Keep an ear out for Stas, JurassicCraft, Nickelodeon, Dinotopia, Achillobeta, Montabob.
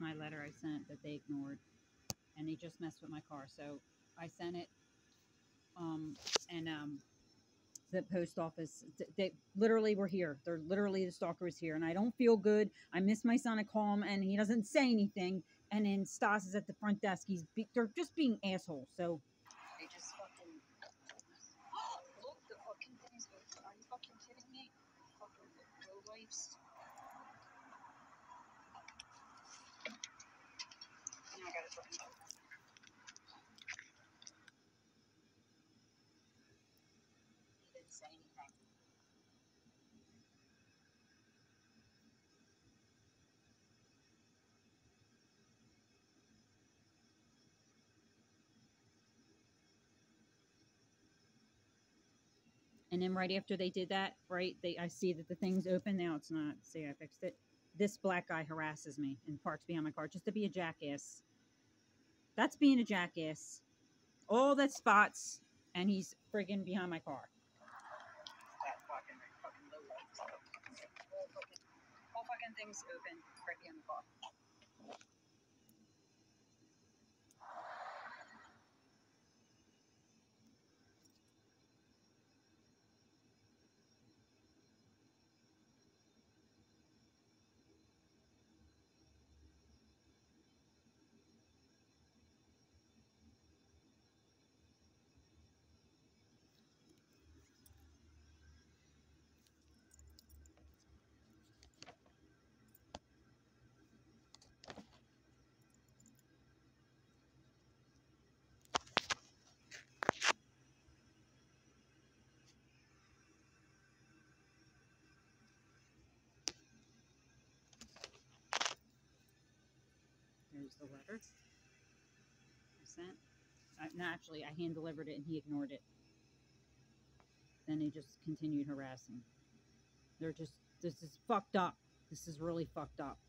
my letter I sent that they ignored, and they just messed with my car. So I sent it, the post office, they literally were here. They're literally, the stalker is here, and I don't feel good. I miss my son. I call him and he doesn't say anything. And then Stas is at the front desk. They're just being assholes. So they just fucking, oh, look, the fucking thing is working. Are you fucking kidding me? Fucking road waves. And I gotta fucking go. He didn't say anything. And then right after they did that, right, I see that the thing's open. Now it's not. See, I fixed it. This black guy harasses me and parks behind my car just to be a jackass. That's being a jackass. All that spots, and he's friggin' behind my car. That fucking low lights. Whole fucking thing's open right behind the car. The letter I sent. No, actually, I hand delivered it and he ignored it. Then he just continued harassing. This is fucked up. This is really fucked up.